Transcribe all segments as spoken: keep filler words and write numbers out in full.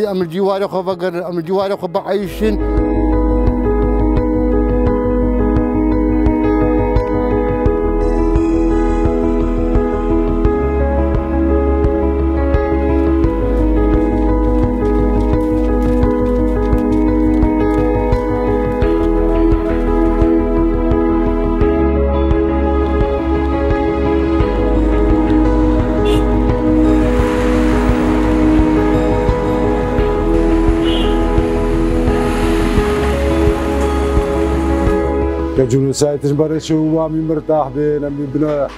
ذي أم الجوار خو بقر أم الجوار خو بعيشين. جون سايتش برشة وامي مرتاح بين أمي بنا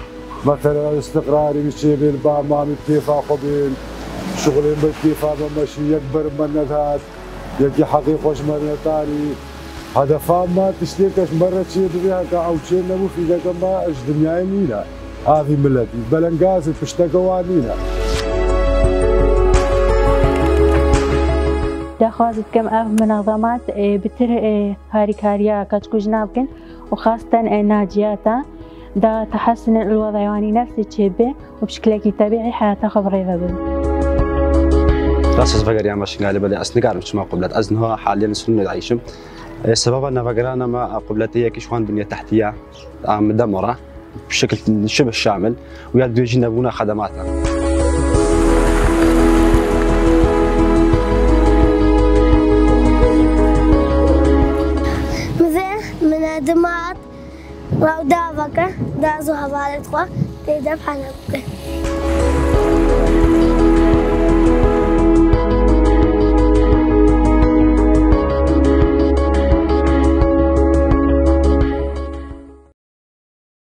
مثلا استقراري مشي بين بعض ما متفاقوا بين شغلين بالاتفاق ماشي يكبر من هذا يجي حقيقة وش من تاني هذا فهم ما تشتكش مرة شيء بيها كأو شيء نبوا في ذاك ما إيش دنيا مينا هذه ملتي بلنجاز فشتكوا علينا. دخلت كم أهم منظمات بتر هاري كاريا كتكوج نابكن وخاصة ناجياتا دا تحسن الوضع يعني نفسي تشبه وبشكل طبيعي حياته خبري ذبل. راسس فقر يا ماشي قال بدي أسنق على مش ما قبلت أزنها حاليا سنة عايشم السبب أن فقر أنا ما قبلتي كشوان بنية تحتية عم دمرة بشكل شبه شامل ويبدو يجنبونا خدماتنا. دماغ لو دابك دازوها بالتقوى تدفع نبكي.